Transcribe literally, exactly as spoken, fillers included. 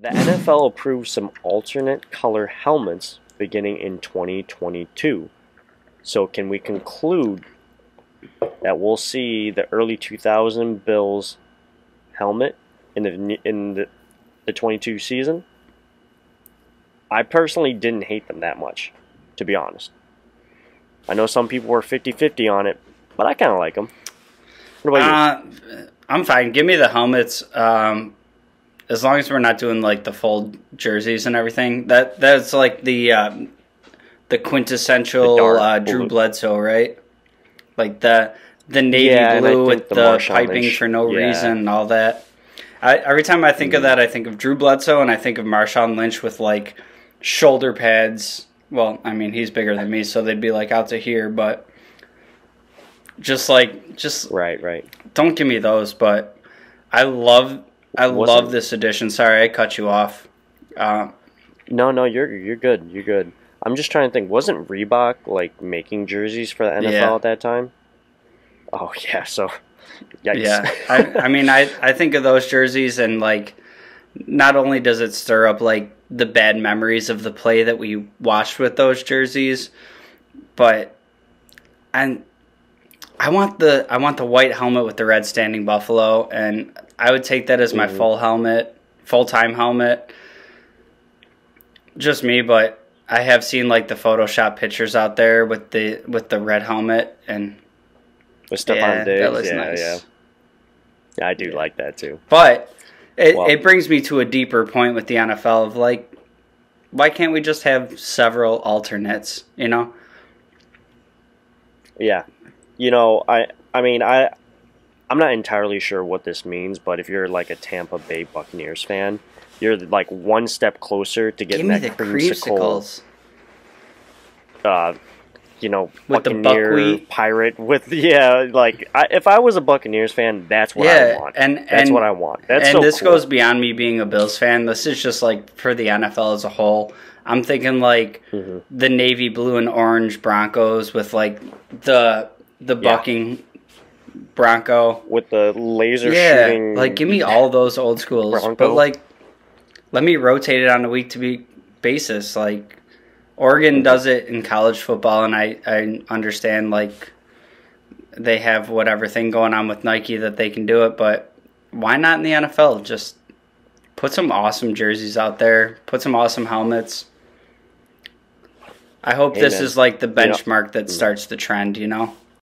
The N F L approved some alternate color helmets beginning in twenty twenty-two. So can we conclude that we'll see the early two thousand Bills helmet in the in the, the twenty-two season? I personally didn't hate them that much, to be honest. I know some people were fifty fifty on it, but I kind of like them. What about uh, you? I'm fine. Give me the helmets. Um, as long as we're not doing like the full jerseys and everything. That that's like the um, the quintessential the uh, Drew Bledsoe, right? Like the the navy yeah, blue with the, the piping Lynch. for no yeah. reason and all that. I, every time I think mm-hmm. of that, I think of Drew Bledsoe and I think of Marshawn Lynch with like shoulder pads. Well, I mean, he's bigger than me, so they'd be like out to here, but just like just right, right. Don't give me those, but I love I Wasn't, love this edition. Sorry, I cut you off. Uh, no, no, you're you're good. You're good. I'm just trying to think. Wasn't Reebok like making jerseys for the N F L yeah. at that time? Oh yeah, so yikes. Yeah. I, I mean, I I think of those jerseys and like not only does it stir up like the bad memories of the play that we watched with those jerseys, but and I want the I want the white helmet with the red standing buffalo, and I would take that as my mm-hmm. full helmet, full time helmet. Just me, but I have seen like the Photoshop pictures out there with the with the red helmet and with stuff yeah, on Diggs. That looks yeah, nice. Yeah. yeah, I do like that too. But It, well, it brings me to a deeper point with the N F L of, like, why can't we just have several alternates, you know? Yeah. You know, I I mean, I, I'm not entirely sure what this means, but if you're, like, a Tampa Bay Buccaneers fan, you're, like, one step closer to getting that creamsicle. Uh, you know, with Buccaneer, the buckwheat. Pirate, with, yeah, like, I, if I was a Buccaneers fan, that's what yeah, I want. And, and, that's what I want. That's and so this cool. goes beyond me being a Bills fan. This is just, like, for the N F L as a whole. I'm thinking, like, mm-hmm. the navy blue and orange Broncos with, like, the the bucking yeah. Bronco. With the laser yeah, shooting. Like, give me all those old schools. Bronco. But, like, let me rotate it on a week-to-week basis, like, Oregon does it in college football, and I, I understand, like, they have whatever thing going on with Nike that they can do it, but why not in the N F L? Just put some awesome jerseys out there. Put some awesome helmets. I hope Amen. This is, like, the benchmark that starts the trend, you know?